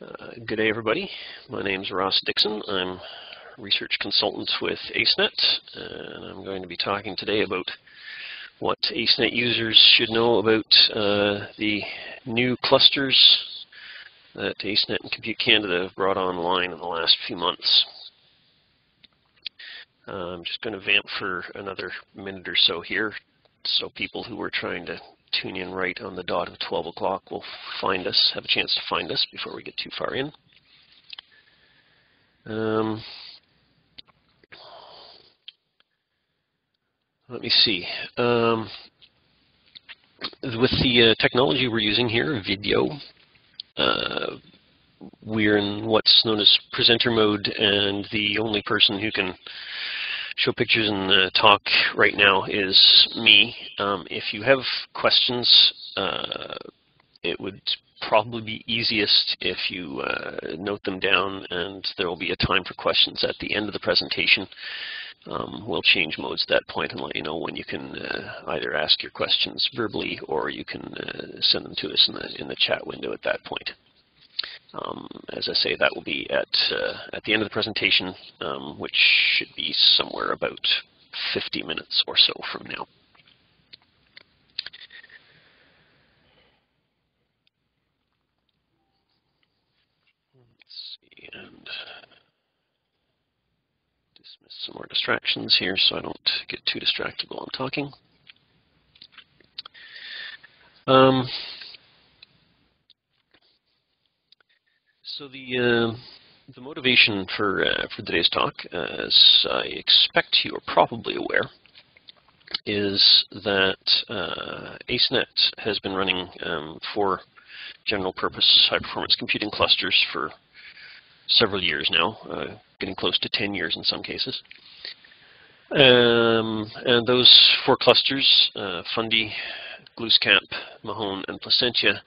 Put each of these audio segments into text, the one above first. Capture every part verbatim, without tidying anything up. Uh, good day, everybody. My name is Ross Dixon. I'm a research consultant with AceNet, and I'm going to be talking today about what AceNet users should know about uh, the new clusters that AceNet and Compute Canada have brought online in the last few months. Uh, I'm just going to vamp for another minute or so here, so people who are trying to tune in right on the dot of twelve o'clock will find us, have a chance to find us before we get too far in. Um, let me see. Um, with the uh, technology we're using here, video, uh, we're in what's known as presenter mode, and the only person who can show pictures and uh, talk right now is me. Um, if you have questions, uh, it would probably be easiest if you uh, note them down, and there will be a time for questions at the end of the presentation. Um, we'll change modes at that point and let you know when you can uh, either ask your questions verbally, or you can uh, send them to us in the, in the chat window at that point. Um, as I say, that will be at, uh, at the end of the presentation, um, which should be somewhere about fifty minutes or so from now. Let's see, and dismiss some more distractions here so I don't get too distracted while I'm talking. Um, So the, uh, the motivation for, uh, for today's talk, uh, as I expect you are probably aware, is that uh, AceNet has been running um, four general purpose high performance computing clusters for several years now, uh, getting close to ten years in some cases. Um, and those four clusters, uh, Fundy, Glooscap, Mahone, and Placentia,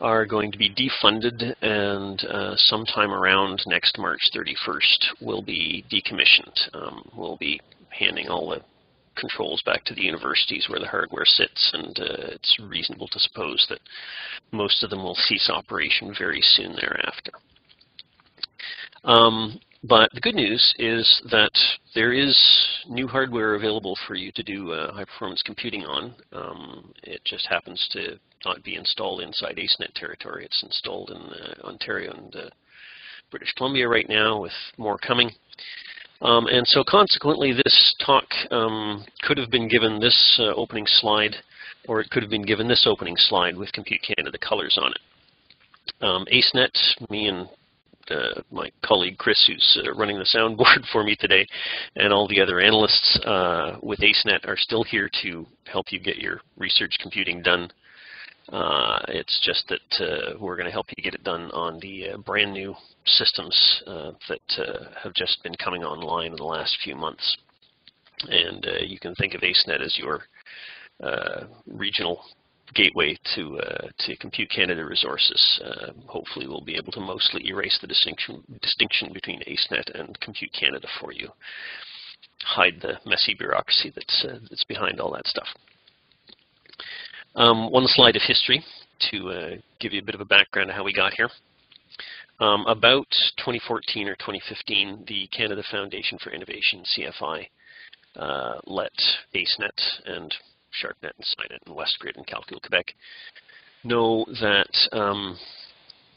are going to be defunded, and uh, sometime around next March thirty-first will be decommissioned. Um, we'll be handing all the controls back to the universities where the hardware sits, and uh, it's reasonable to suppose that most of them will cease operation very soon thereafter. Um, But the good news is that there is new hardware available for you to do uh, high-performance computing on. Um, it just happens to not be installed inside AceNet territory. It's installed in uh, Ontario and uh, British Columbia right now, with more coming. Um, and so consequently, this talk um, could have been given this uh, opening slide, or it could have been given this opening slide with Compute Canada colors on it. Um, AceNet, me and Uh, my colleague Chris, who's uh, running the soundboard for me today, and all the other analysts uh, with AceNet are still here to help you get your research computing done. Uh, it's just that uh, we're going to help you get it done on the uh, brand new systems uh, that uh, have just been coming online in the last few months. And uh, you can think of AceNet as your uh, regional gateway to, uh, to Compute Canada resources. Uh, hopefully we'll be able to mostly erase the distinction, distinction between AceNet and Compute Canada for you, hide the messy bureaucracy that's, uh, that's behind all that stuff. Um, one slide of history to uh, give you a bit of a background of how we got here. Um, about twenty fourteen or twenty fifteen, the Canada Foundation for Innovation, C F I, uh, let AceNet and SHARCNET and SciNet and WestGrid and Calcul Quebec know that um,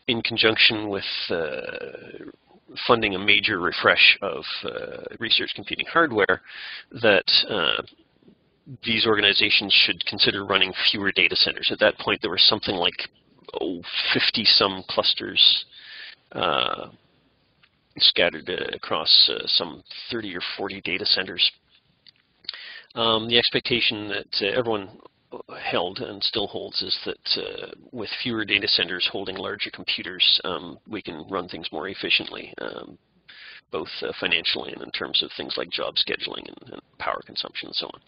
in conjunction with uh, funding a major refresh of uh, research computing hardware, that uh, these organizations should consider running fewer data centers. At that point, there were something like oh, fifty some clusters uh, scattered uh, across uh, some thirty or forty data centers. Um, the expectation that uh, everyone held and still holds is that uh, with fewer data centers holding larger computers, um, we can run things more efficiently, um, both uh, financially and in terms of things like job scheduling and, and power consumption and so on.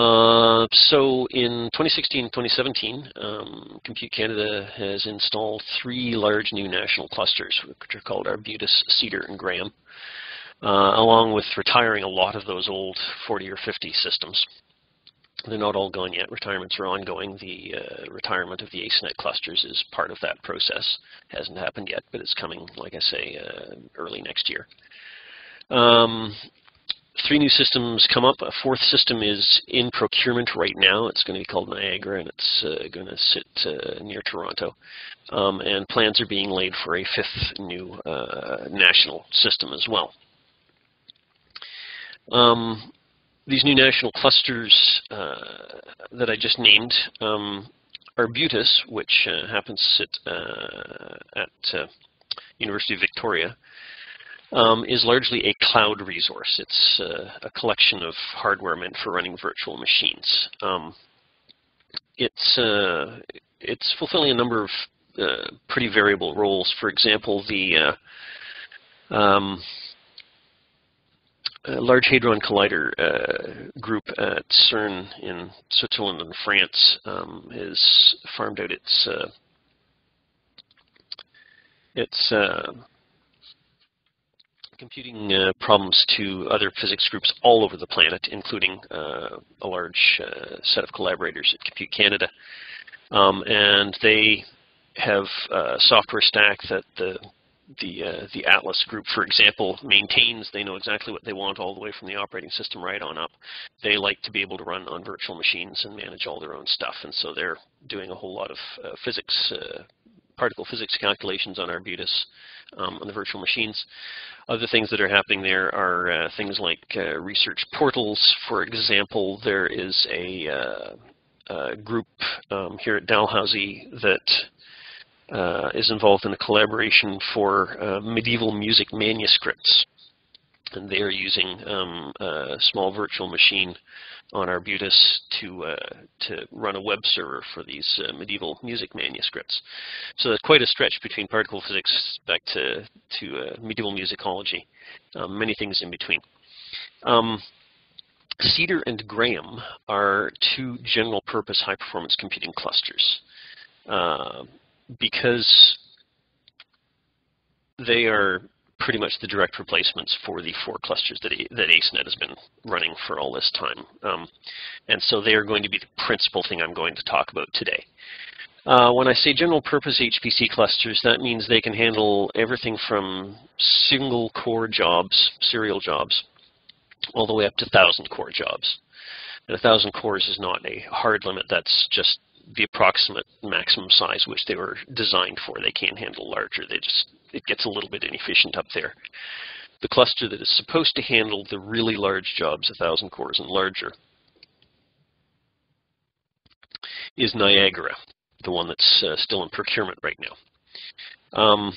Uh, so in twenty sixteen twenty seventeen, um, Compute Canada has installed three large new national clusters, which are called Arbutus, Cedar, and Graham. Uh, along with retiring a lot of those old forty or fifty systems. They're not all gone yet. Retirements are ongoing. The uh, retirement of the AceNet clusters is part of that process. Hasn't happened yet, but it's coming, like I say, uh, early next year. Um, three new systems come up. A fourth system is in procurement right now. It's going to be called Niagara, and it's uh, going to sit uh, near Toronto. Um, and plans are being laid for a fifth new uh, national system as well. Um, These new national clusters uh, that I just named, um, Arbutus, which uh, happens to sit uh, at uh, University of Victoria, um, is largely a cloud resource. It's uh, a collection of hardware meant for running virtual machines. Um, it's, uh, it's fulfilling a number of uh, pretty variable roles. For example, the uh, um, Uh, Large Hadron Collider uh, group at CERN in Switzerland and France um, has farmed out its uh, its uh, computing uh, problems to other physics groups all over the planet, including uh, a large uh, set of collaborators at Compute Canada, um, and they have a software stack that the The, uh, the Atlas group, for example, maintains. They know exactly what they want all the way from the operating system right on up. They like to be able to run on virtual machines and manage all their own stuff, and so they're doing a whole lot of uh, physics, uh, particle physics calculations on Arbutus, um, on the virtual machines. Other things that are happening there are uh, things like uh, research portals. For example, there is a, uh, a group um, here at Dalhousie that Uh, is involved in a collaboration for uh, medieval music manuscripts, and they are using um, a small virtual machine on Arbutus to uh, to run a web server for these uh, medieval music manuscripts. So there's quite a stretch between particle physics back to to uh, medieval musicology, um, many things in between. Um, Cedar and Graham are two general-purpose high-performance computing clusters. Uh, because they are pretty much the direct replacements for the four clusters that, that AceNet has been running for all this time. Um, and so they are going to be the principal thing I'm going to talk about today. Uh, when I say general purpose H P C clusters, that means they can handle everything from single core jobs, serial jobs, all the way up to thousand core jobs. And a thousand cores is not a hard limit, that's just the approximate maximum size which they were designed for. They can't handle larger. They just, it gets a little bit inefficient up there. The cluster that is supposed to handle the really large jobs, one thousand cores and larger, is Niagara, the one that's uh, still in procurement right now. Um,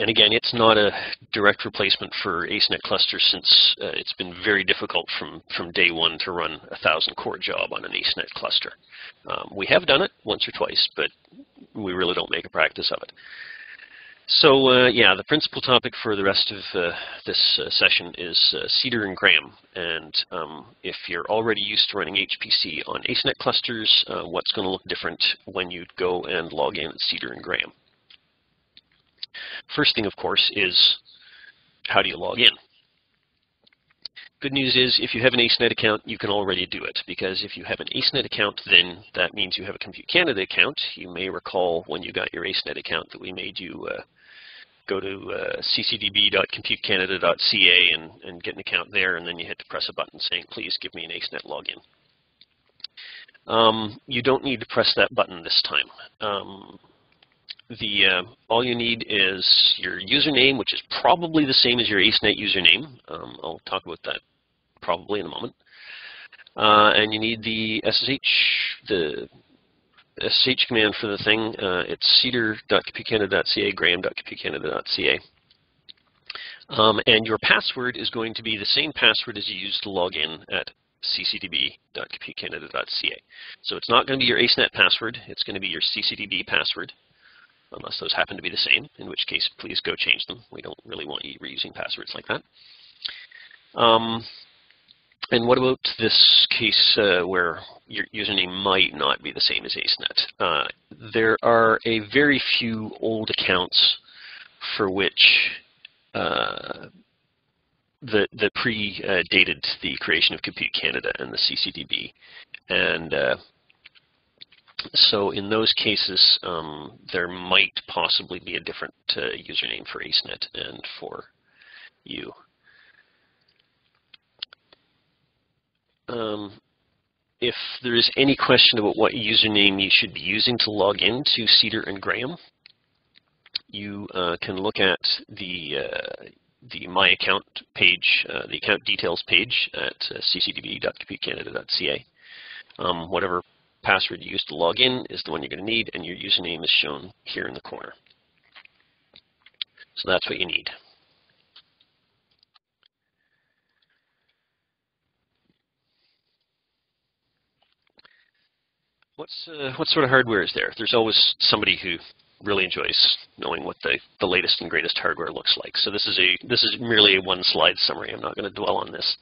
and again, it's not a direct replacement for AceNet clusters, since uh, it's been very difficult from, from day one to run a thousand core job on an AceNet cluster. Um, we have done it once or twice, but we really don't make a practice of it. So uh, yeah, the principal topic for the rest of uh, this uh, session is uh, Cedar and Graham. And um, if you're already used to running H P C on AceNet clusters, uh, what's going to look different when you go and log in at Cedar and Graham? First thing, of course, is how do you log in? Good news is, if you have an AceNet account, you can already do it, because if you have an AceNet account, then that means you have a Compute Canada account. You may recall when you got your AceNet account that we made you uh, go to uh, c c d b dot compute canada dot c a and, and get an account there, and then you had to press a button saying, please give me an AceNet login. Um, you don't need to press that button this time. Um, The, uh, all you need is your username, which is probably the same as your AceNet username. Um, I'll talk about that probably in a moment. Uh, and you need the S S H, the S S H command for the thing. Uh, it's cedar dot compute canada dot c a, graham dot compute canada dot c a. Um, and your password is going to be the same password as you used to log in at c c d b dot compute canada dot c a. So it's not going to be your AceNet password. It's going to be your c c d b password, unless those happen to be the same, in which case please go change them. We don't really want you reusing passwords like that. Um, and what about this case uh, where your username might not be the same as AceNet? Uh, there are a very few old accounts for which uh, that, that predated the creation of Compute Canada and the C C D B. And uh, so in those cases, um, there might possibly be a different uh, username for AceNet and for you. Um, if there is any question about what username you should be using to log in to Cedar and Graham, you uh, can look at the, uh, the My Account page, uh, the account details page at uh, c c d b dot compute canada dot c a. Um, whatever password you use to log in is the one you're going to need, and your username is shown here in the corner. So that's what you need. What's, uh, what sort of hardware is there? There's always somebody who really enjoys knowing what the, the latest and greatest hardware looks like. So this is, a, this is merely a one-slide summary. I'm not going to dwell on this.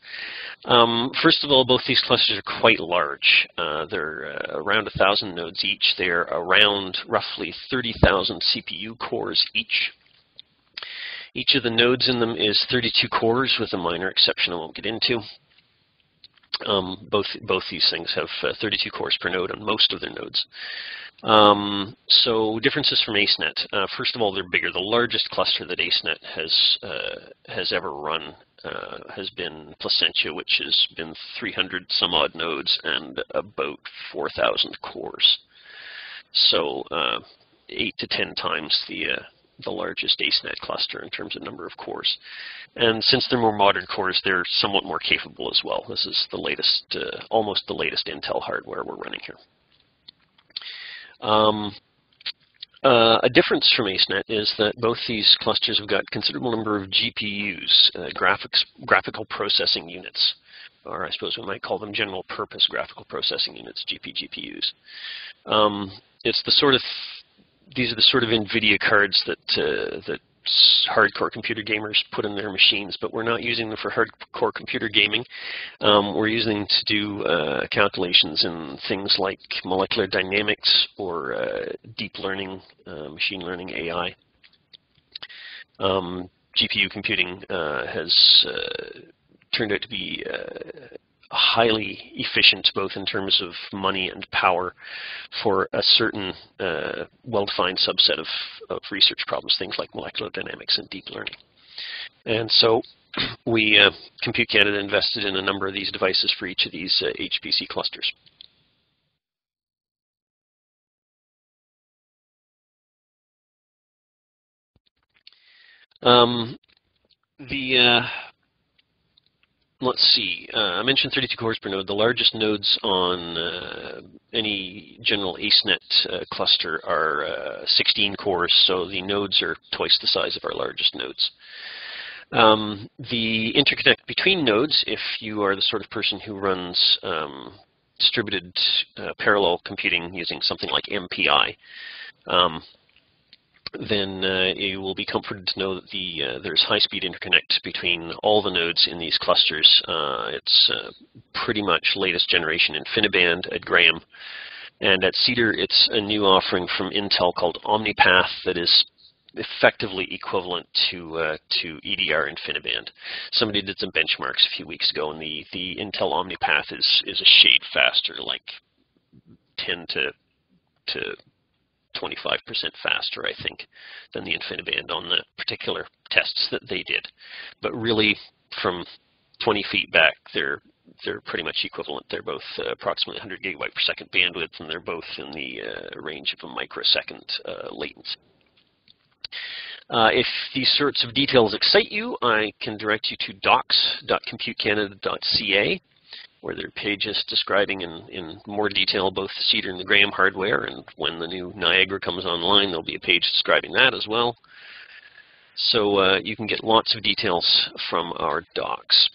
Um, first of all, both these clusters are quite large. Uh, they're uh, around one thousand nodes each. They're around roughly thirty thousand C P U cores each. Each of the nodes in them is thirty-two cores, with a minor exception I won't get into. Um, both, both these things have uh, thirty-two cores per node on most of their nodes. Um, so differences from AceNet. Uh, first of all, they're bigger. The largest cluster that AceNet has, uh, has ever run uh, has been Placentia, which has been three hundred some odd nodes and about four thousand cores. So uh, eight to ten times the uh, the largest AceNet cluster in terms of number of cores. And since they're more modern cores, they're somewhat more capable as well. This is the latest, uh, almost the latest Intel hardware we're running here. Um, uh, a difference from AceNet is that both these clusters have got a considerable number of G P Us, uh, graphics, graphical processing units, or I suppose we might call them general purpose graphical processing units, G P G P Us. Um, it's the sort of These are the sort of NVIDIA cards that, uh, that hardcore computer gamers put in their machines, but we're not using them for hardcore computer gaming. Um, we're using them to do uh, calculations in things like molecular dynamics or uh, deep learning, uh, machine learning, A I. Um, G P U computing uh, has uh, turned out to be uh, highly efficient, both in terms of money and power, for a certain uh, well-defined subset of, of research problems, things like molecular dynamics and deep learning. And so we, uh, Compute Canada, invested in a number of these devices for each of these uh, H P C clusters. Um, the uh, Let's see, uh, I mentioned thirty-two cores per node. The largest nodes on uh, any general AceNet uh, cluster are uh, sixteen cores, so the nodes are twice the size of our largest nodes. Um, the interconnect between nodes, if you are the sort of person who runs um, distributed uh, parallel computing using something like M P I, um, then uh, you will be comforted to know that the, uh, there's high-speed interconnect between all the nodes in these clusters. Uh, it's uh, pretty much latest generation InfiniBand at Graham. And at Cedar, it's a new offering from Intel called OmniPath that is effectively equivalent to, uh, to E D R InfiniBand. Somebody did some benchmarks a few weeks ago, and the, the Intel OmniPath is, is a shade faster, like ten to twenty-five percent faster, I think, than the InfiniBand on the particular tests that they did. But really, from twenty feet back, they're they're pretty much equivalent. They're both uh, approximately one hundred gigabyte per second bandwidth, and they're both in the uh, range of a microsecond uh, latency. Uh, if these sorts of details excite you, I can direct you to docs dot compute canada dot c a. where there are pages describing in, in more detail both the Cedar and the Graham hardware, and when the new Niagara comes online, there'll be a page describing that as well. So uh, you can get lots of details from our docs.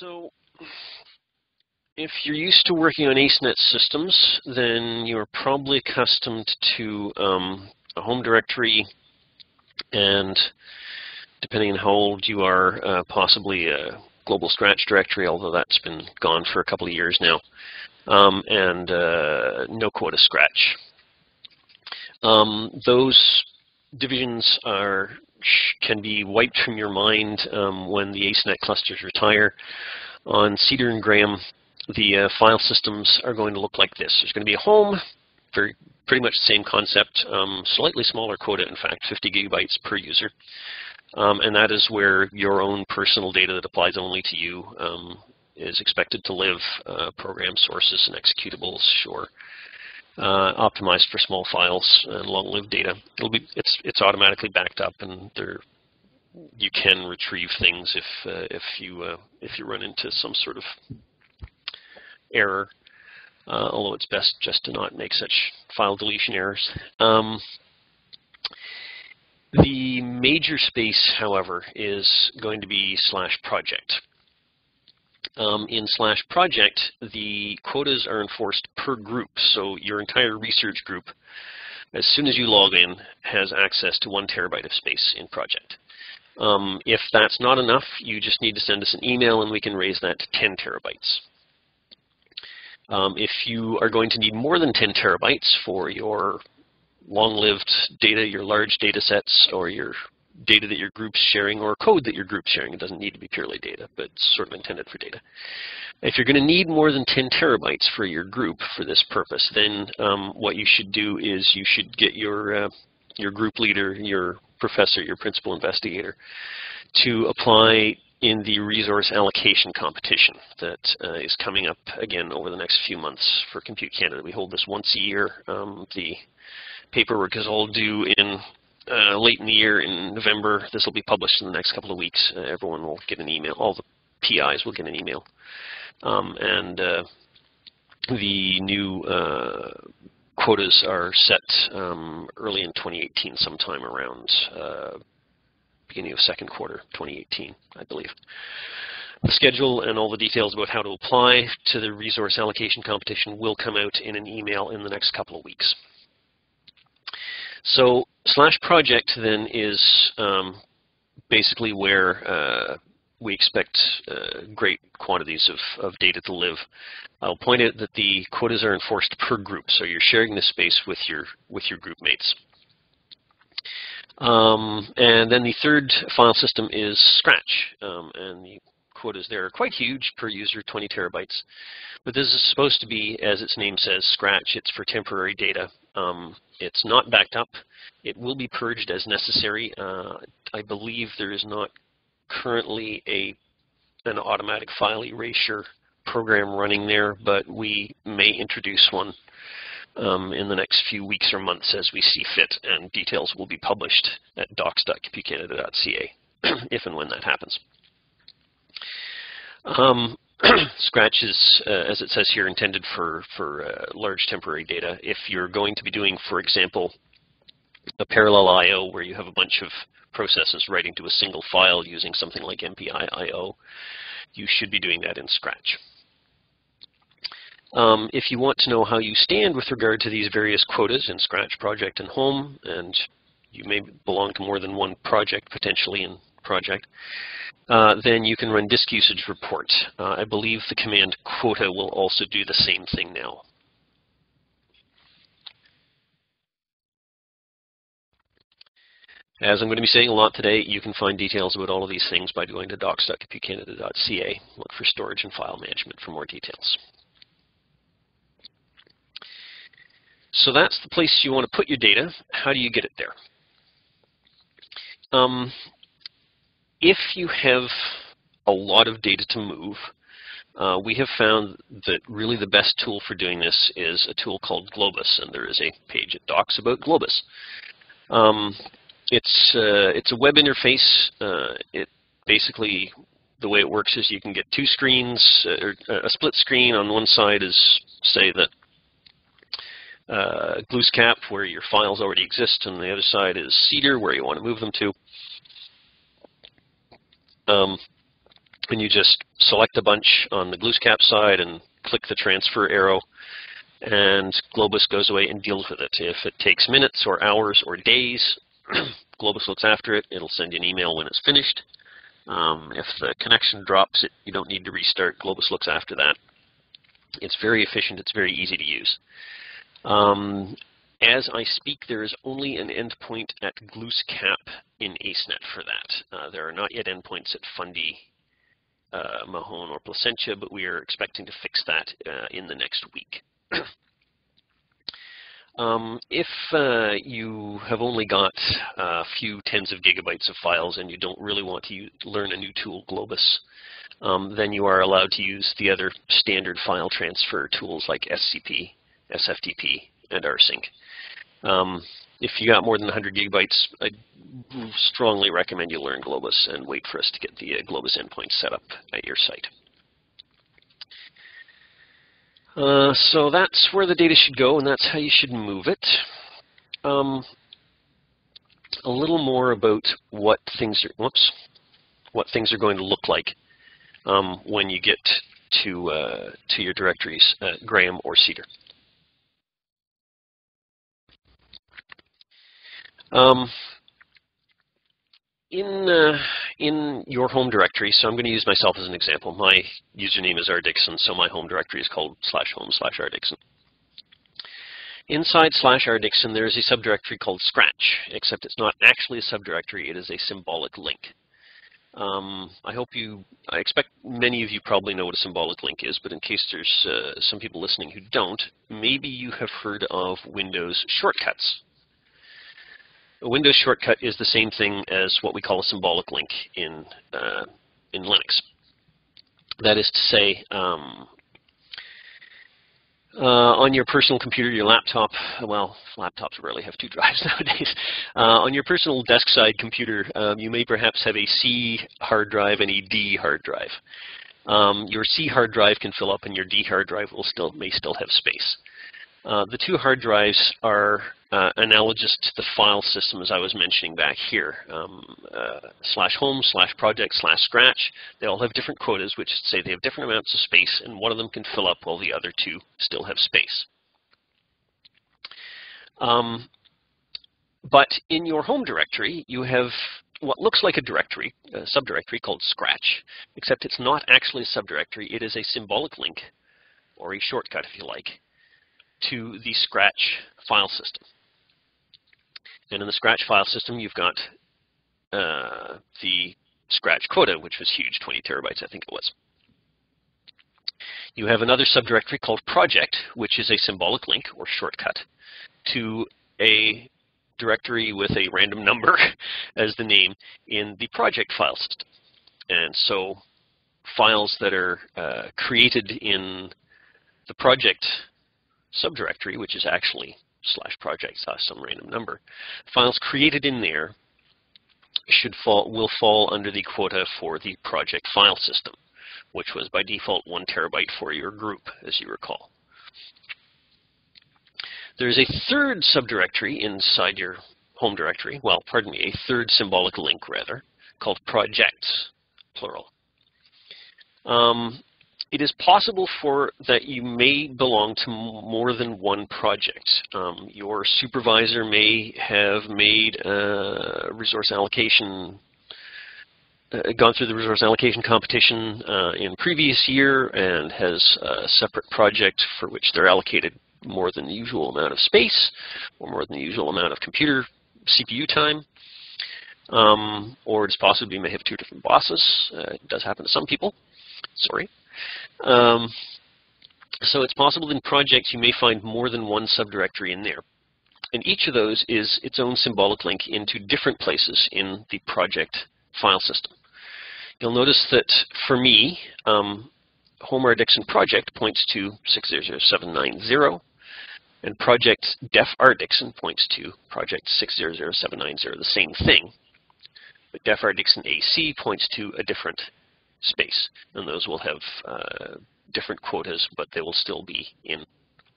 So if you're used to working on AceNet systems, then you're probably accustomed to um, a home directory and, depending on how old you are, uh, possibly a global scratch directory, although that's been gone for a couple of years now, um, and uh, no quota scratch. Um, those divisions are can be wiped from your mind um, when the AceNet clusters retire. On Cedar and Graham, the uh, file systems are going to look like this. There's going to be a home, very pretty much the same concept, um, slightly smaller quota, in fact, fifty gigabytes per user. Um, and that is where your own personal data that applies only to you um, is expected to live, uh, program sources and executables, sure, uh, optimized for small files and long-lived data. It'll be, it's, it's automatically backed up, and there, you can retrieve things if, uh, if, you, uh, if you run into some sort of error, uh, although it's best just to not make such file deletion errors. Um, The major space, however, is going to be slash project. Um, in slash project, the quotas are enforced per group, so your entire research group, as soon as you log in, has access to one terabyte of space in project. Um, if that's not enough, you just need to send us an email and we can raise that to ten terabytes. Um, if you are going to need more than ten terabytes for your long-lived data, your large data sets, or your data that your group's sharing, or code that your group's sharing. It doesn't need to be purely data, but it's sort of intended for data. If you're going to need more than ten terabytes for your group for this purpose, then um, what you should do is you should get your, uh, your group leader, your professor, your principal investigator to apply in the resource allocation competition that uh, is coming up again over the next few months for Compute Canada. We hold this once a year. Um, the paperwork is all due in uh, late in the year in November. This will be published in the next couple of weeks. Uh, everyone will get an email. All the P Is will get an email. Um, and uh, the new uh, quotas are set um, early in twenty eighteen, sometime around uh, beginning of second quarter twenty eighteen, I believe. The schedule and all the details about how to apply to the resource allocation competition will come out in an email in the next couple of weeks. So slash project then is um, basically where uh, we expect uh, great quantities of, of data to live. I'll point out that the quotas are enforced per group, so you're sharing this space with your with your group mates. Um, and then the third file system is Scratch, um, and the quotas there are quite huge per user, twenty terabytes. But this is supposed to be, as its name says, Scratch. It's for temporary data. Um, it's not backed up. It will be purged as necessary. Uh, I believe there is not currently a an automatic file erasure program running there, but we may introduce one Um, in the next few weeks or months as we see fit, and details will be published at docs dot compute canada dot C A if and when that happens. Um, Scratch is, uh, as it says here, intended for, for uh, large temporary data. If you're going to be doing, for example, a parallel I O where you have a bunch of processes writing to a single file using something like M P I I O, you should be doing that in Scratch. Um, if you want to know how you stand with regard to these various quotas in Scratch, Project, and Home, and you may belong to more than one project potentially in Project, uh, then you can run disk usage report. Uh, I believe the command quota will also do the same thing now. As I'm going to be saying a lot today, you can find details about all of these things by going to docs dot compute canada dot C A. Look for storage and file management for more details. So that's the place you want to put your data. How do you get it there? Um, if you have a lot of data to move, uh, we have found that really the best tool for doing this is a tool called Globus, and there is a page at Docs about Globus. Um, it's, uh, it's a web interface. Uh, it basically, the way it works is you can get two screens, uh, or a split screen. On one side is, say, the Uh, Glooscap, where your files already exist, and the other side is Cedar, where you want to move them to. Um, and you just select a bunch on the Glooscap side and click the transfer arrow, and Globus goes away and deals with it. If it takes minutes or hours or days, Globus looks after it. It'll send you an email when it's finished. Um, if the connection drops, it, you don't need to restart. Globus looks after that. It's very efficient. It's very easy to use. Um, As I speak, there is only an endpoint at Glooscap in AceNet for that. Uh, there are not yet endpoints at Fundy, uh, Mahone, or Placentia, but we are expecting to fix that uh, in the next week. Um, if uh, you have only got a few tens of gigabytes of files and you don't really want to use, learn a new tool, Globus, um, then you are allowed to use the other standard file transfer tools like S C P, S F T P, and rsync. Um, if you got more than one hundred gigabytes, I strongly recommend you learn Globus and wait for us to get the uh, Globus endpoint set up at your site. Uh, so that's where the data should go, and that's how you should move it. Um, a little more about what things are, whoops, what things are going to look like um, when you get to uh, to your directories, uh, Graham or Cedar. Um, in uh, in your home directory, so I'm going to use myself as an example. My username is rdixon, so my home directory is called slash home slash rdixon. Inside slash rdixon, there is a subdirectory called scratch, except it's not actually a subdirectory; it is a symbolic link. Um, I hope you, I expect many of you probably know what a symbolic link is, but in case there's uh, some people listening who don't, maybe you have heard of Windows shortcuts. A Windows shortcut is the same thing as what we call a symbolic link in uh, in Linux. That is to say, um, uh, on your personal computer, your laptop, well, laptops rarely have two drives nowadays. Uh, on your personal desk-side computer, um, you may perhaps have a C hard drive and a D hard drive. Um, your C hard drive can fill up, and your D hard drive will still may still have space. Uh, the two hard drives are uh, analogous to the file system as I was mentioning back here. Um, uh, slash home, slash project, slash scratch. They all have different quotas, which say they have different amounts of space, and one of them can fill up while the other two still have space. Um, but in your home directory, you have what looks like a directory, a subdirectory called scratch, except it's not actually a subdirectory. It is a symbolic link, or a shortcut if you like, to the Scratch file system. And in the Scratch file system, you've got uh, the Scratch quota, which was huge, twenty terabytes, I think it was. You have another subdirectory called Project, which is a symbolic link or shortcut to a directory with a random number as the name in the Project file system. And so files that are uh, created in the Project subdirectory, which is actually slash project slash some random number, files created in there should fall will fall under the quota for the project file system, which was by default one terabyte for your group, as you recall. There is a third subdirectory inside your home directory, well, pardon me, a third symbolic link rather, called projects, plural. Um, It is possible for that you may belong to more than one project. Um, your supervisor may have made a resource allocation, uh, gone through the resource allocation competition uh, in previous year and has a separate project for which they're allocated more than the usual amount of space or more than the usual amount of computer C P U time. Um, or it's possible you may have two different bosses. Uh, it does happen to some people. Sorry. Um, so it's possible in projects you may find more than one subdirectory in there. And each of those is its own symbolic link into different places in the project file system. You'll notice that for me, um, home rdixon project points to six zero zero seven nine zero, and project def rdixon points to project six zero zero seven nine zero, the same thing. But def rdixon A C points to a different space, and those will have uh, different quotas, but they will still be in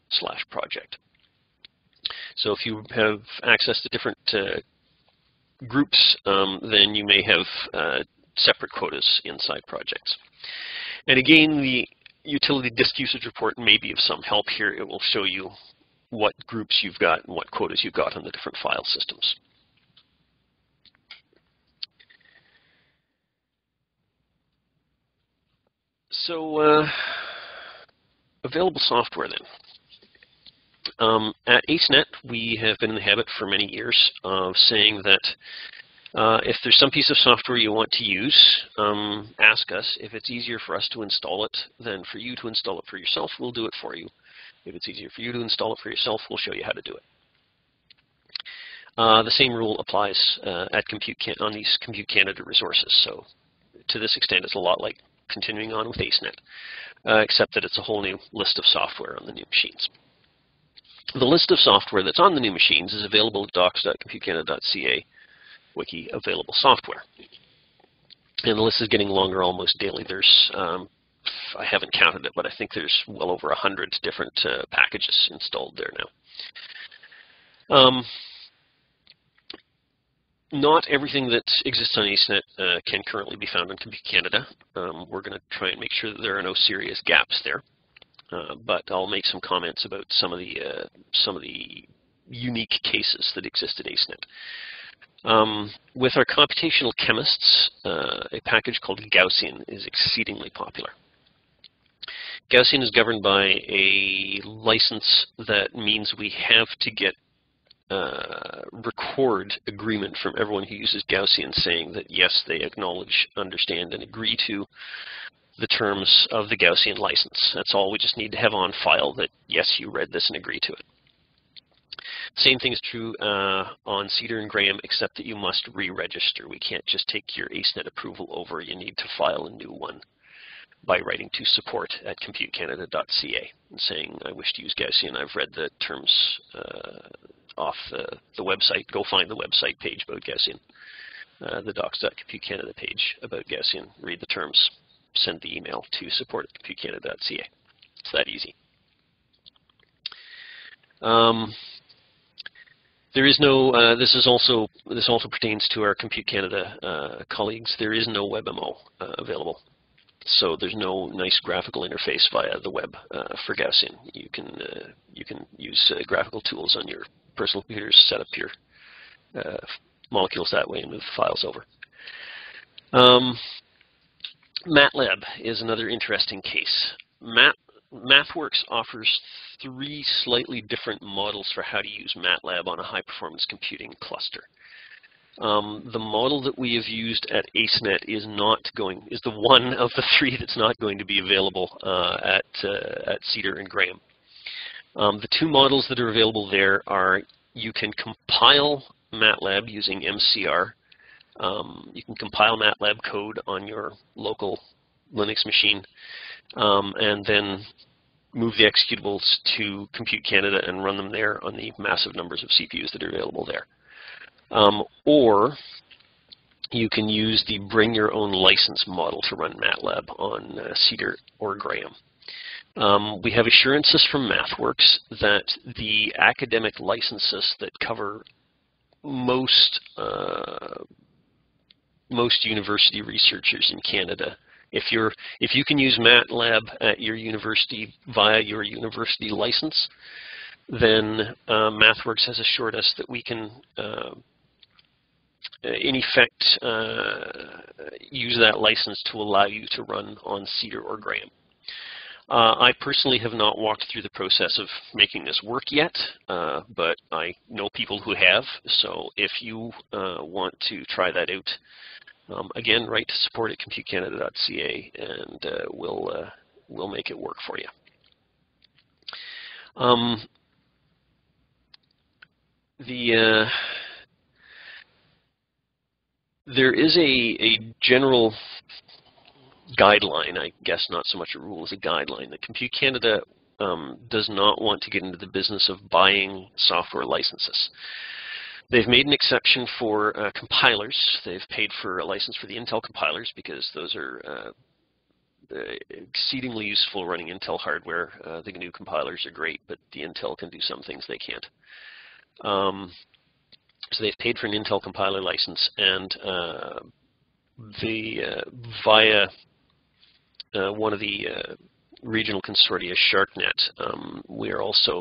slash project. So if you have access to different uh, groups, um, then you may have uh, separate quotas inside projects. And again, the utility disk usage report may be of some help here. It will show you what groups you've got and what quotas you've got on the different file systems. So, uh, available software then. Um, at AceNet, we have been in the habit for many years of saying that Uh, if there's some piece of software you want to use, um, ask us. If it's easier for us to install it than for you to install it for yourself, we'll do it for you. If it's easier for you to install it for yourself, we'll show you how to do it. Uh, the same rule applies uh, at Compute Can on these Compute Canada resources. So to this extent, it's a lot like continuing on with AceNet, uh, except that it's a whole new list of software on the new machines. The list of software that's on the new machines is available at docs dot compute canada dot c a. wiki available software. And the list is getting longer almost daily. There's, um, I haven't counted it, but I think there's well over a hundred different uh, packages installed there now. Um, not everything that exists on AceNet uh, can currently be found on Compute Canada. Um, we're going to try and make sure that there are no serious gaps there. Uh, but I'll make some comments about some of the uh, some of the unique cases that exist at AceNet. Um, with our computational chemists, uh, a package called Gaussian is exceedingly popular. Gaussian is governed by a license that means we have to get uh, record agreement from everyone who uses Gaussian saying that yes, they acknowledge, understand, and agree to the terms of the Gaussian license. That's all we just need to have on file, that yes, you read this and agree to it. Same thing is true uh, on Cedar and Graham, except that you must re-register. We can't just take your AceNet approval over. You need to file a new one by writing to support at compute canada dot c a and saying, I wish to use Gaussian. I've read the terms uh, off the, the website. Go find the website page about Gaussian, uh, the docs dot compute canada page about Gaussian. Read the terms. Send the email to support at compute canada dot c a. It's that easy. Um, There is no. Uh, this is also. This also pertains to our Compute Canada uh, colleagues. There is no WebMO uh, available, so there's no nice graphical interface via the web uh, for Gaussian. You can uh, you can use uh, graphical tools on your personal computers, set up your uh, molecules that way, and move the files over. Um, MATLAB is another interesting case. Mat MathWorks offers three slightly different models for how to use MATLAB on a high-performance computing cluster. Um, the model that we have used at AceNet is not going is the one of the three that's not going to be available uh, at uh, at Cedar and Graham. Um, the two models that are available there are: you can compile MATLAB using M C R. Um, you can compile MATLAB code on your local Linux machine, um, and then move the executables to Compute Canada and run them there on the massive numbers of C P Us that are available there. Um, or you can use the bring your own license model to run MATLAB on uh, Cedar or Graham. Um, we have assurances from MathWorks that the academic licenses that cover most, uh, most university researchers in Canada, If you're, if you can use MATLAB at your university via your university license, then uh, MathWorks has assured us that we can, uh, in effect, uh, use that license to allow you to run on Cedar or Graham. Uh, I personally have not walked through the process of making this work yet, uh, but I know people who have. So if you uh, want to try that out, Um, again, write to support at compute canada dot c a, and uh, we'll uh, we'll make it work for you. Um, the uh, there is a a general guideline, I guess not so much a rule as a guideline, that Compute Canada um, does not want to get into the business of buying software licenses. They've made an exception for uh, compilers. They've paid for a license for the Intel compilers because those are uh, exceedingly useful running Intel hardware. Uh, the G N U compilers are great, but the Intel can do some things they can't. Um, so they've paid for an Intel compiler license, and uh, the uh, via uh, one of the uh, regional consortia, SHARCNET, um, we are also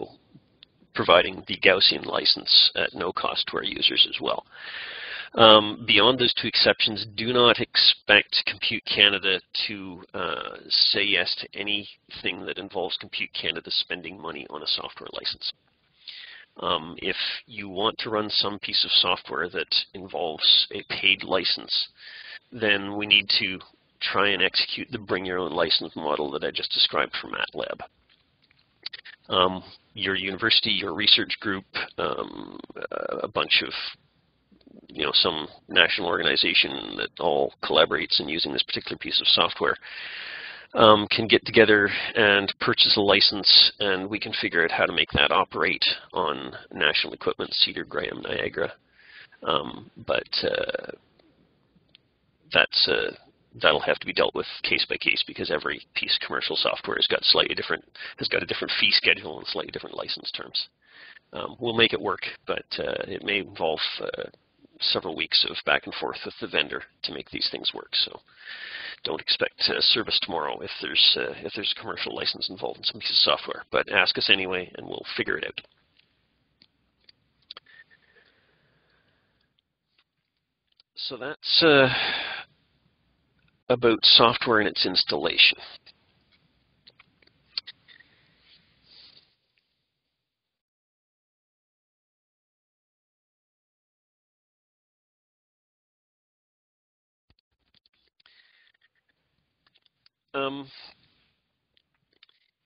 providing the Gaussian license at no cost to our users as well. Um, beyond those two exceptions, do not expect Compute Canada to uh, say yes to anything that involves Compute Canada spending money on a software license. Um, if you want to run some piece of software that involves a paid license, then we need to try and execute the bring your own license model that I just described for MATLAB. Um, your university, your research group, um, a bunch of, you know, some national organization that all collaborates in using this particular piece of software um, can get together and purchase a license, and we can figure out how to make that operate on national equipment, Cedar, Graham, Niagara. Um, but uh, that's uh, that'll have to be dealt with case by case, because every piece of commercial software has got slightly different has got a different fee schedule and slightly different license terms. Um, we'll make it work, but uh, it may involve uh, several weeks of back and forth with the vendor to make these things work. So don't expect uh, service tomorrow if there's uh, if there's a commercial license involved in some piece of software. But ask us anyway, and we'll figure it out. So that's uh, about software and its installation. Um,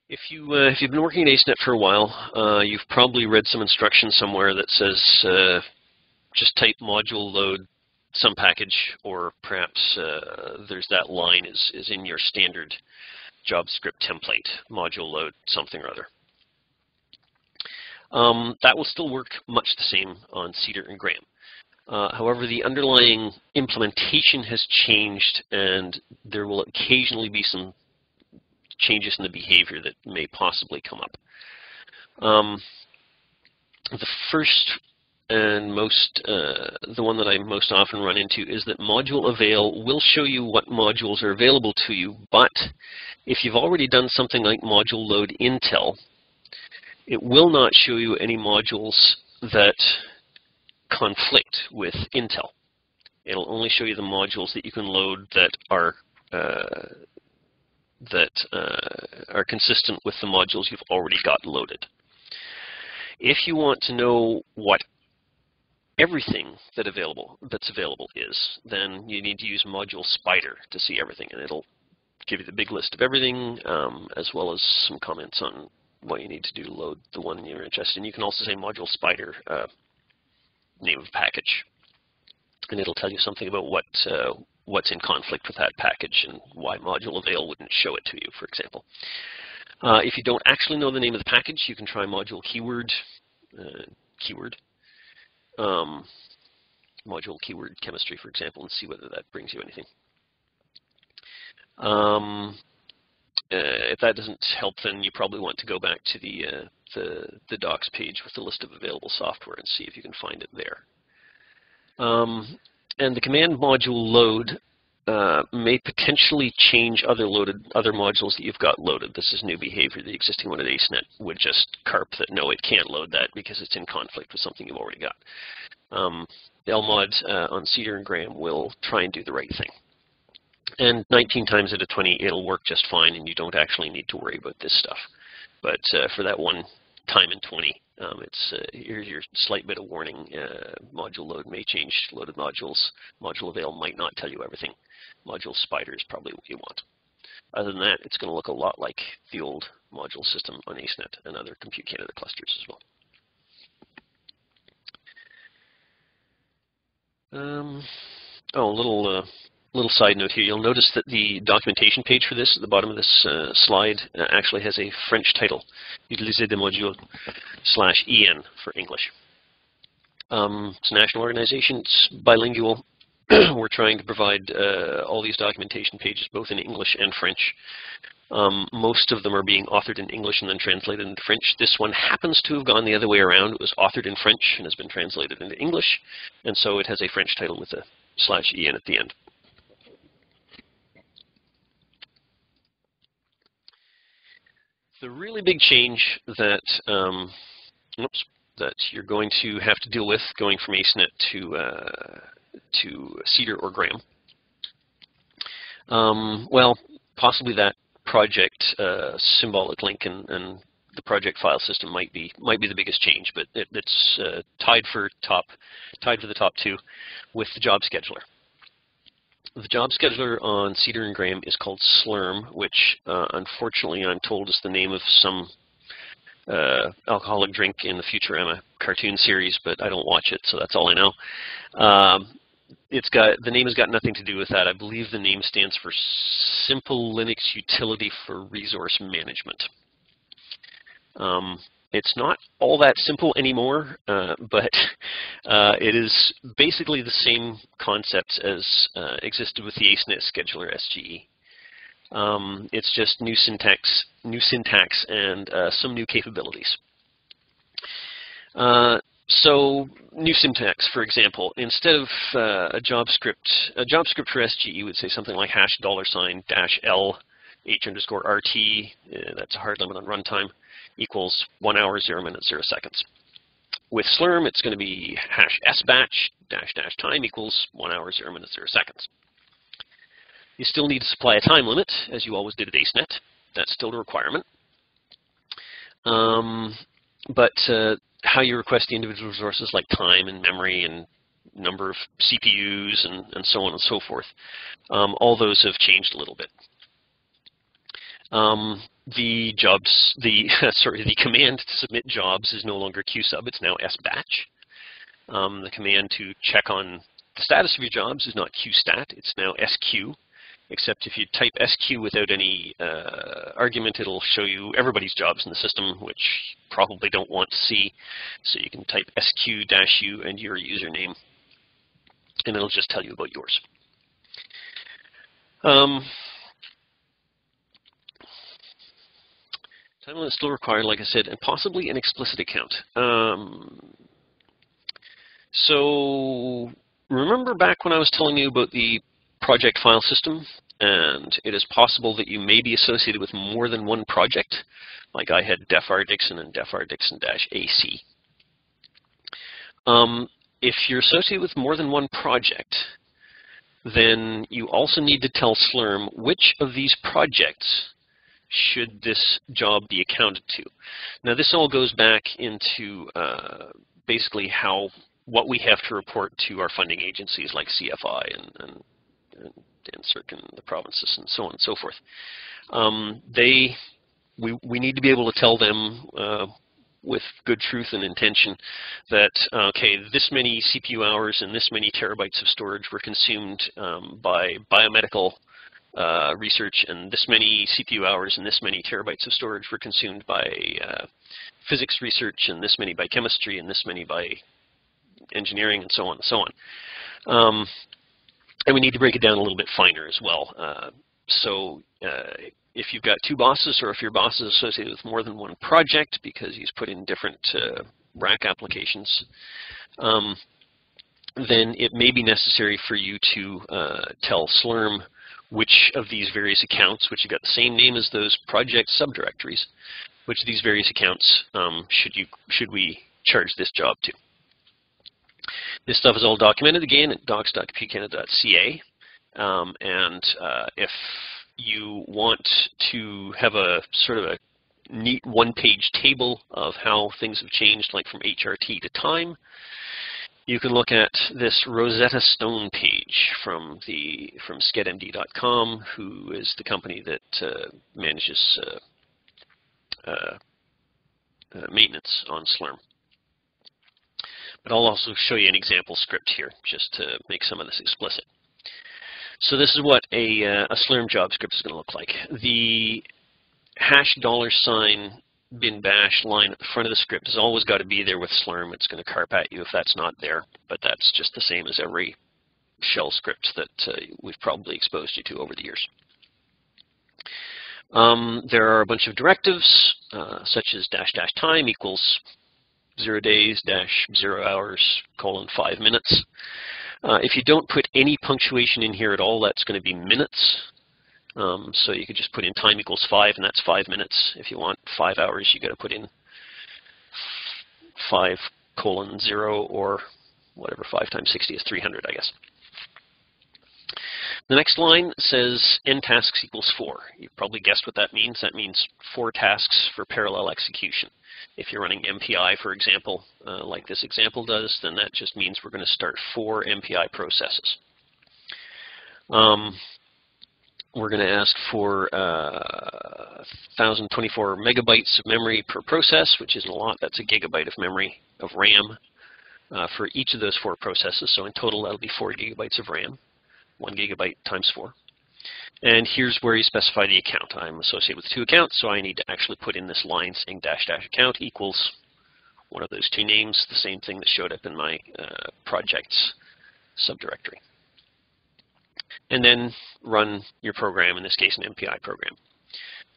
if you uh, if you've been working at AceNet for a while, uh, you've probably read some instruction somewhere that says uh, just type module load some package, or perhaps uh, there's that line is is in your standard JavaScript template, module load something or other. Um, that will still work much the same on Cedar and Graham. Uh, however, the underlying implementation has changed, and there will occasionally be some changes in the behavior that may possibly come up. Um, the first and most, uh, the one that I most often run into is that module avail will show you what modules are available to you, but if you've already done something like module load Intel, it will not show you any modules that conflict with Intel. It'll only show you the modules that you can load that are uh, that uh, are consistent with the modules you've already got loaded. If you want to know what everything that available that's available is, then you need to use module spider to see everything, and it'll give you the big list of everything, um, as well as some comments on what you need to do to load the one you're interested in. You can also say module spider uh, name of a package, and it'll tell you something about what uh, what's in conflict with that package and why module avail wouldn't show it to you, for example. Uh, if you don't actually know the name of the package, you can try module keyword, uh, keyword, um, module keyword chemistry, for example, and see whether that brings you anything. Um, uh, if that doesn't help, then you probably want to go back to the uh, The, the docs page with the list of available software and see if you can find it there. Um, and the command module load uh, may potentially change other loaded other modules that you've got loaded. This is new behavior. The existing one at AceNet would just carp that no, it can't load that because it's in conflict with something you've already got. Um, L mod uh, on Cedar and Graham will try and do the right thing. And nineteen times out of twenty, it'll work just fine, and you don't actually need to worry about this stuff. But uh, for that one time in twenty, um, it's uh, here's your slight bit of warning. Uh, module load may change loaded modules. Module avail might not tell you everything. Module spider is probably what you want. Other than that, it's going to look a lot like the old module system on AceNet and other Compute Canada clusters as well. Um, oh, a little. Uh, Little side note here, you'll notice that the documentation page for this at the bottom of this uh, slide uh, actually has a French title, Utiliser des modules slash en for English. Um, it's a national organization, it's bilingual. We're trying to provide uh, all these documentation pages both in English and French. Um, most of them are being authored in English and then translated into French. This one happens to have gone the other way around. It was authored in French and has been translated into English, and so it has a French title with a slash en at the end. The really big change that um, oops, that you're going to have to deal with going from AceNet to uh, to Cedar or Graham. Um, well, possibly that project uh, symbolic link and, and the project file system might be might be the biggest change, but it, it's uh, tied for top tied for the top two with the job scheduler. The job scheduler on Cedar and Graham is called Slurm, which uh, unfortunately I'm told is the name of some uh, alcoholic drink in the Futurama cartoon series, but I don't watch it, so that's all I know. Um, It's got, the name has got nothing to do with that. I believe the name stands for Simple Linux Utility for Resource Management. Um, it's not all that simple anymore, uh, but uh, it is basically the same concepts as uh, existed with the AceNet scheduler S G E. Um, it's just new syntax, new syntax, and uh, some new capabilities. Uh, So new syntax, for example, instead of uh, a job script, a job script for S G E would say something like hash dollar sign dash L H underscore R T, uh, that's a hard limit on runtime, equals one hour, zero minutes, zero seconds. With Slurm, it's going to be hash sbatch dash dash time equals one hour, zero minutes, zero seconds. You still need to supply a time limit, as you always did at AceNet. That's still the requirement. Um, but uh, how you request the individual resources like time and memory and number of C P Us and, and so on and so forth. Um, all those have changed a little bit. Um, the jobs, the sorry, the command to submit jobs is no longer qsub, it's now sbatch. Um, the command to check on the status of your jobs is not qstat, it's now sq, except if you type sq without any uh, argument, it'll show you everybody's jobs in the system, which you probably don't want to see. So you can type sq-u and your username, and it'll just tell you about yours. Um, time limit is still required, like I said, and possibly an explicit account. Um, so remember back when I was telling you about the project file system, and it is possible that you may be associated with more than one project, like I had def rdixon and def rdixon-ac. Um, if you're associated with more than one project, then you also need to tell Slurm which of these projects should this job be accounted to. Now this all goes back into uh, basically how what we have to report to our funding agencies like C F I and, and and circ and the provinces and so on and so forth. Um, they, we, we need to be able to tell them uh, with good truth and intention that, okay, this many C P U hours and this many terabytes of storage were consumed um, by biomedical uh, research, and this many C P U hours and this many terabytes of storage were consumed by uh, physics research, and this many by chemistry, and this many by engineering, and so on and so on. Um, And we need to break it down a little bit finer as well. Uh, so uh, if you've got two bosses, or if your boss is associated with more than one project because he's put in different uh, rack applications, um, then it may be necessary for you to uh, tell Slurm which of these various accounts, which you've got the same name as those project subdirectories, which of these various accounts um, should, you, should we charge this job to. This stuff is all documented again at docs dot compute canada dot C A, um, and uh, if you want to have a sort of a neat one-page table of how things have changed, like from H R T to time, you can look at this Rosetta Stone page from the from sked M D dot com, who is the company that uh, manages uh, uh, uh, maintenance on Slurm. But I'll also show you an example script here just to make some of this explicit. So this is what a, uh, a Slurm job script is going to look like. The hash dollar sign bin bash line at the front of the script has always got to be there with Slurm. It's going to carp at you if that's not there, but that's just the same as every shell script that uh, we've probably exposed you to over the years. Um, there are a bunch of directives, uh, such as dash dash time equals zero days, dash, zero hours, colon, five minutes. Uh, if you don't put any punctuation in here at all, that's going to be minutes. Um, so you could just put in time equals five, and that's five minutes. If you want five hours, you got to put in five colon zero, or whatever, five times sixty is three hundred, I guess. The next line says n tasks equals four. You probably guessed what that means. That means four tasks for parallel execution. If you're running M P I, for example, uh, like this example does, then that just means we're going to start four M P I processes. Um, we're going to ask for uh, one thousand twenty-four megabytes of memory per process, which isn't a lot. That's a gigabyte of memory of RAM uh, for each of those four processes. So in total, that'll be four gigabytes of RAM, one gigabyte times four. And here's where you specify the account. I'm associated with two accounts, so I need to actually put in this line saying dash dash account equals one of those two names, the same thing that showed up in my uh, projects subdirectory. And then run your program, in this case an M P I program.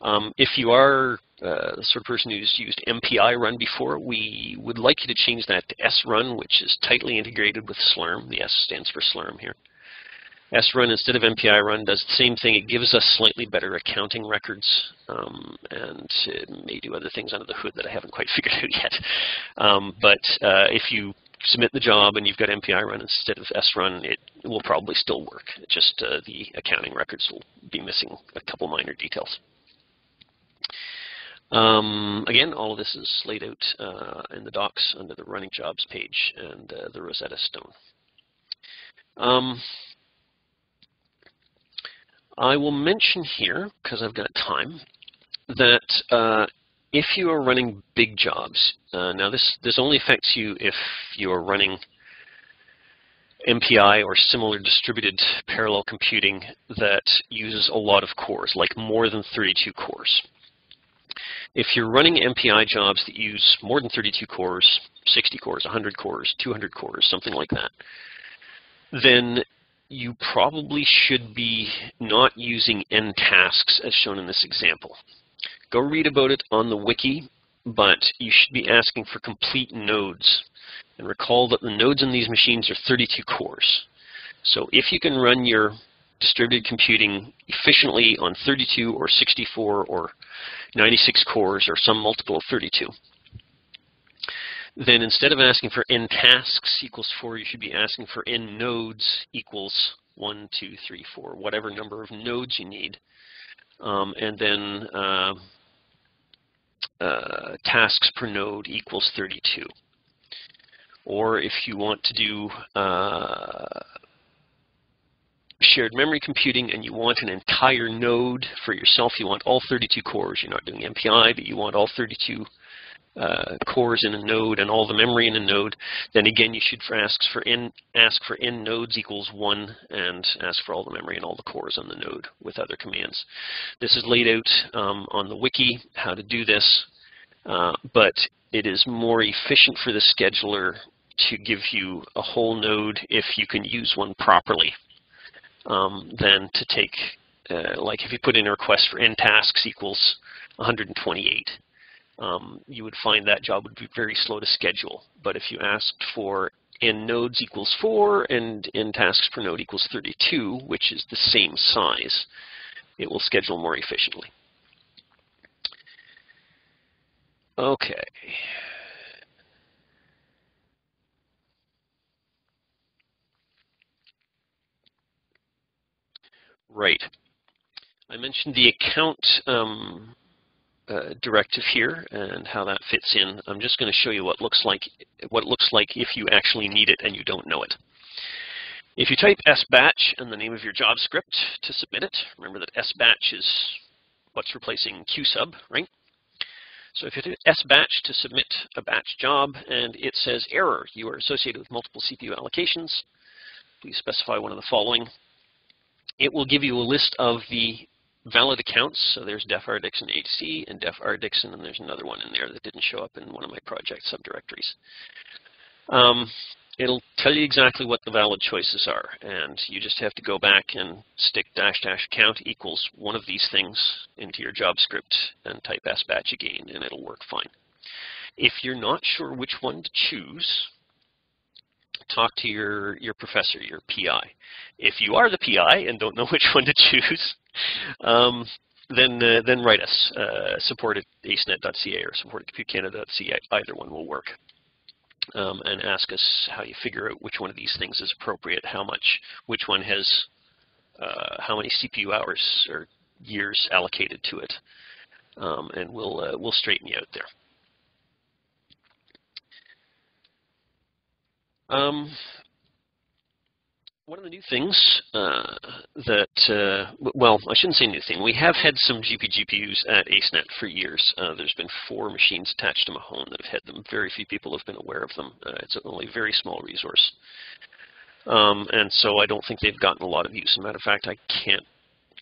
Um, if you are uh, the sort of person who's used M P I run before, we would like you to change that to S run, which is tightly integrated with Slurm. The S stands for Slurm here. S run instead of M P I run does the same thing. It gives us slightly better accounting records, um, and it may do other things under the hood that I haven't quite figured out yet. Um, but uh, if you submit the job and you've got M P I run instead of S run, it will probably still work. It just uh, the accounting records will be missing a couple minor details. Um, again, all of this is laid out uh, in the docs under the running jobs page and uh, the Rosetta Stone. Um, I will mention here, because I've got time, that uh, if you are running big jobs, uh, now this, this only affects you if you are running M P I or similar distributed parallel computing that uses a lot of cores, like more than thirty-two cores. If you're running M P I jobs that use more than thirty-two cores, sixty cores, one hundred cores, two hundred cores, something like that, then you probably should be not using n tasks as shown in this example. Go read about it on the wiki, but you should be asking for complete nodes. And recall that the nodes in these machines are thirty-two cores. So if you can run your distributed computing efficiently on thirty-two or sixty-four or ninety-six cores or some multiple of thirty-two, then instead of asking for n tasks equals four, you should be asking for n nodes equals one, two, three, four, whatever number of nodes you need. Um, and then uh, uh, tasks per node equals thirty-two. Or if you want to do uh, shared memory computing and you want an entire node for yourself, you want all thirty-two cores. You're not doing M P I, but you want all thirty-two Uh, cores in a node and all the memory in a node, then again you should ask for n ask for n nodes equals one and ask for all the memory and all the cores on the node with other commands. This is laid out um, on the wiki how to do this, uh, but it is more efficient for the scheduler to give you a whole node if you can use one properly um, than to take, uh, like if you put in a request for n tasks equals one hundred twenty-eight. Um, you would find that job would be very slow to schedule. But if you asked for n nodes equals four and n tasks per node equals thirty-two, which is the same size, it will schedule more efficiently. Okay. Right. I mentioned the account um, Uh, directive here and how that fits in. I'm just going to show you what looks like what it looks like if you actually need it and you don't know it. If you type sbatch and the name of your job script to submit it, remember that sbatch is what's replacing qsub, right? So if you do sbatch to submit a batch job and it says error, you are associated with multiple C P U allocations, please specify one of the following. It will give you a list of the valid accounts, so there's def rdixon H C and def rdixon, and there's another one in there that didn't show up in one of my project subdirectories. Um, it'll tell you exactly what the valid choices are, and you just have to go back and stick dash dash account equals one of these things into your job script and type sbatch again, and it'll work fine. If you're not sure which one to choose, talk to your, your professor, your P I. If you are the P I and don't know which one to choose, Um, then, uh, then write us, uh, support at AceNet dot C A or support at Compute Canada dot C A, either one will work, um, and ask us how you figure out which one of these things is appropriate, how much, which one has uh, how many C P U hours or years allocated to it, um, and we'll uh, we'll straighten you out there. Um, one of the new things uh, that, uh, well, I shouldn't say new thing. We have had some G P G P Us at AceNet for years. Uh, there's been four machines attached to Mahone that have had them. Very few people have been aware of them. Uh, it's only a very small resource. Um, and so I don't think they've gotten a lot of use. As a matter of fact, I can't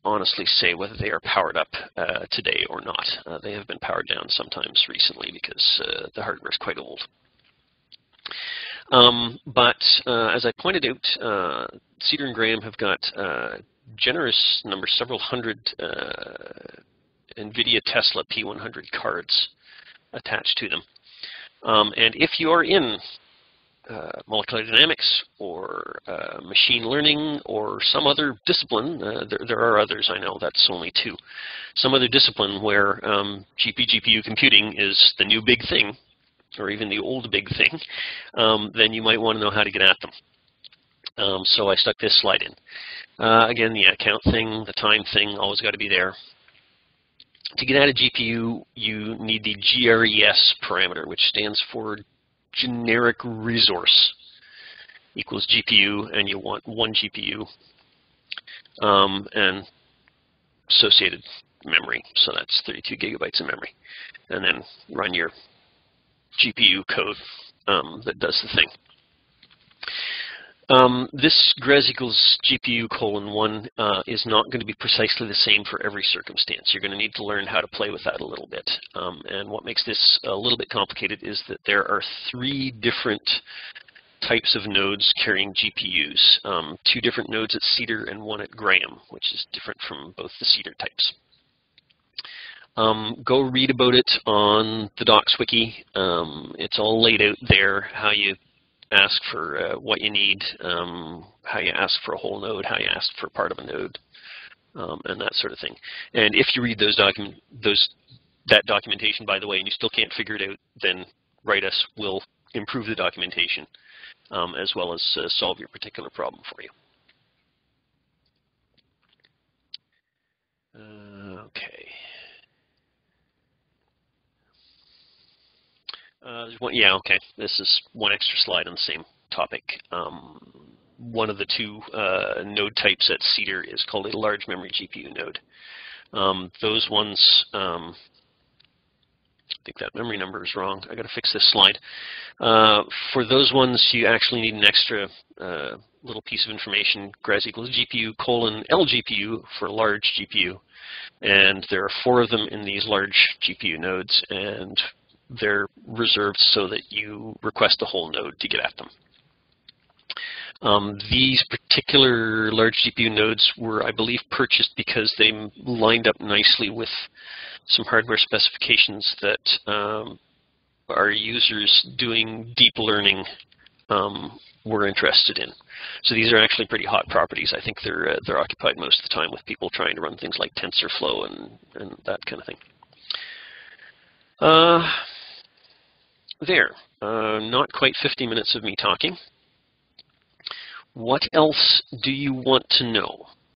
honestly say whether they are powered up uh, today or not. Uh, they have been powered down sometimes recently because uh, the hardware is quite old. Um, but uh, as I pointed out, uh, Cedar and Graham have got uh, generous number, several hundred uh, NVIDIA Tesla P one hundred cards attached to them. Um, and if you are in uh, molecular dynamics or uh, machine learning or some other discipline, uh, there, there are others, I know, that's only two, some other discipline where um, G P G P U computing is the new big thing, or even the old big thing, um, then you might want to know how to get at them. Um, so I stuck this slide in. Uh, again, the account thing, the time thing, always got to be there. To get at a G P U, you need the G R E S parameter, which stands for generic resource equals G P U, and you want one G P U um, and associated memory. So that's thirty-two gigabytes of memory. And then run your G P U code um, that does the thing. Um, this G R E S equals G P U colon one uh, is not going to be precisely the same for every circumstance. You're going to need to learn how to play with that a little bit. Um, and what makes this a little bit complicated is that there are three different types of nodes carrying G P Us. Um, two different nodes at Cedar and one at Graham, which is different from both the Cedar types. Um, go read about it on the docs wiki. Um, it's all laid out there, how you ask for uh, what you need, um, how you ask for a whole node, how you ask for part of a node, um, and that sort of thing. And if you read those document, those, that documentation, by the way, and you still can't figure it out, then write us. We'll improve the documentation um, as well as uh, solve your particular problem for you. Uh, okay. Uh, one, yeah, okay. This is one extra slide on the same topic. Um, one of the two uh, node types at Cedar is called a large memory G P U node. Um, those ones, um, I think that memory number is wrong. I got to fix this slide. Uh, for those ones, you actually need an extra uh, little piece of information. G R E S equals G P U colon L G P U for large G P U, and there are four of them in these large G P U nodes, and they're reserved so that you request the whole node to get at them. Um, these particular large G P U nodes were, I believe, purchased because they lined up nicely with some hardware specifications that um, our users doing deep learning um, were interested in. So these are actually pretty hot properties. I think they're, uh, they're occupied most of the time with people trying to run things like TensorFlow and, and that kind of thing. Uh, There, uh, not quite fifty minutes of me talking. What else do you want to know?